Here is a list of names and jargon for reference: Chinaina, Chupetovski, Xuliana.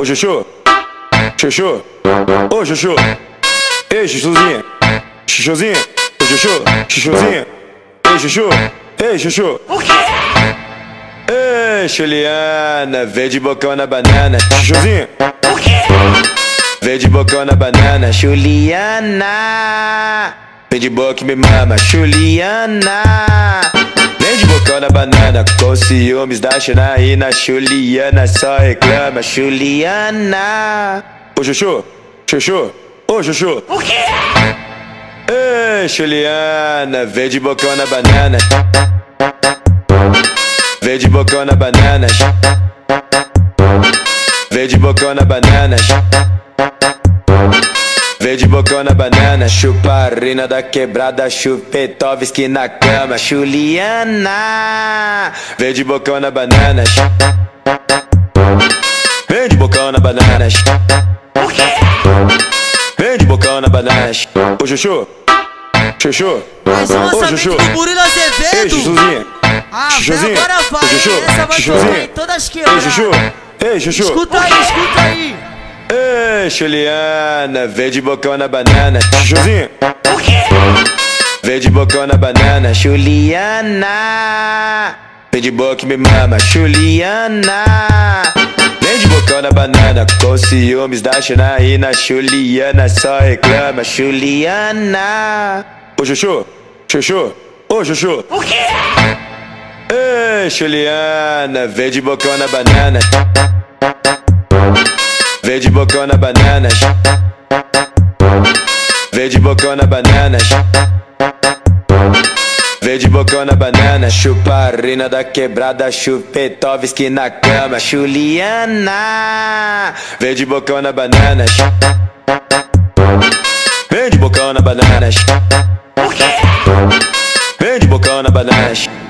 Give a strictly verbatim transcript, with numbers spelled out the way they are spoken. Ô Chuchu, Chuchu, ô Chuchu, ei Chuchuzinho, Chuchuzinho, ô Chuchu, Chuchuzinho, ei Chuchu, ei Chuchu. O quê? Ei Xuliana, vem de bocão na banana, Chuchuzinho. O quê? Vem de bocão na banana, Xuliana. Vem de boca que me mama, Xuliana. Vem de bocão na banana, com ciúmes da Chinaina, Xuliana só reclama, Xuliana. Ô Chuchu, Chuchu, ô Chuchu. O quê? Ei, Xuliana, vem de bocão na banana. Vem de bocão na banana. Vem de bocão na banana. Vem de bocão na banana, chuparina da quebrada, Chupetovski na cama, Xuliana. Vem de bocão na banana. Vem de bocão na banana. O quê? Vem de bocão na banana. Ô Chuchu, Chuchu, ô Chuchu. Ei Chuchuzinha, ah, Chuchuzinha, ô Chuchu, Chuchuzinha, ei Chuchu, ei Chuchu. Escuta aí, escuta aí. Ei, Xuliana, vem de bocão na banana, Chuchuzinho. O quê? Vem de bocão na banana, Xuliana. Vem de boca que me mama, Xuliana. Vem de bocão na banana, com ciúmes da Chinaina, Xuliana só reclama, Xuliana. Ô Chuchu, Chuchu, ô Chuchu. O quê? Ei, Xuliana, vem de bocão na banana. Vem de bocão na banana. Vem de bocão na banana. Vem de bocão na banana. Chuparina da quebrada, Chupetovski na cama, Xuliana. Vem de bocão na banana. Vem de bocão na banana. Vem de bocão na banana.